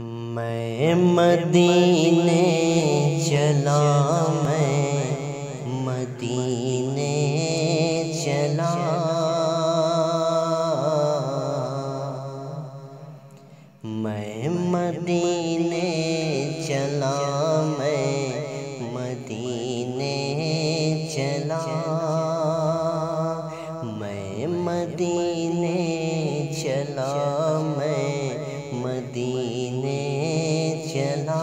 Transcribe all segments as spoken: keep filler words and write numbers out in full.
मैं मदीने चला, मैं मदीने चला, मैं मदीने चला, मैं मदीने चला, मैं मदीने चला, मैं मदीने चला,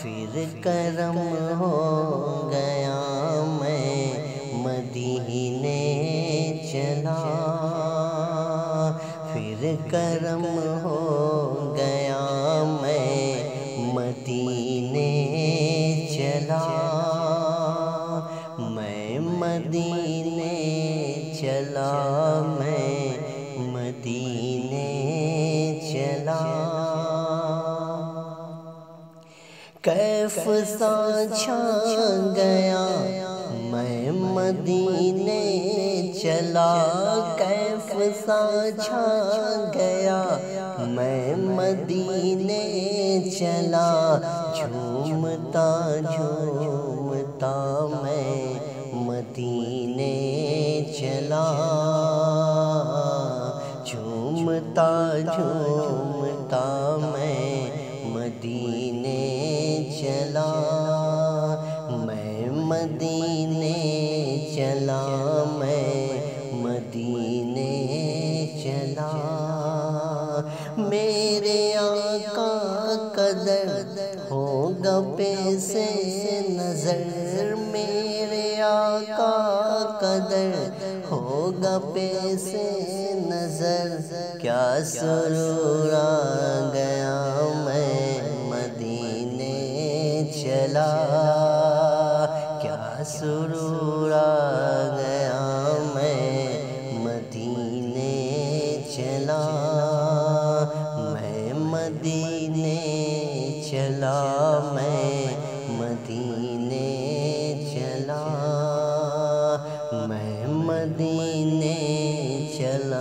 फिर करम हो गया, मैं मदीने चला, फिर करम हो गया, मैं मदीने चला, मैं मदीने चला, मैं मदीने चला। कैफ सा छा गया, मैं मदीने चला, कैफ सा छा गया, मैं मदीने चला, झूमता झूमता मैं मदीने चला, झूमता झूमता मैं मदीने चला, मैं मदीने चला, मैं मदीने चला, मेरे आका कदर होगा पैसे नजर, मेरे आका कदर होगा पैसे नजर, क्या सुरूर आ गया, मैं मदीने चला, क्या सुरूर आ गया, मैं मदीने चला, मैं मदीने चला, मैं मदीने चला, मैं मदीने चला।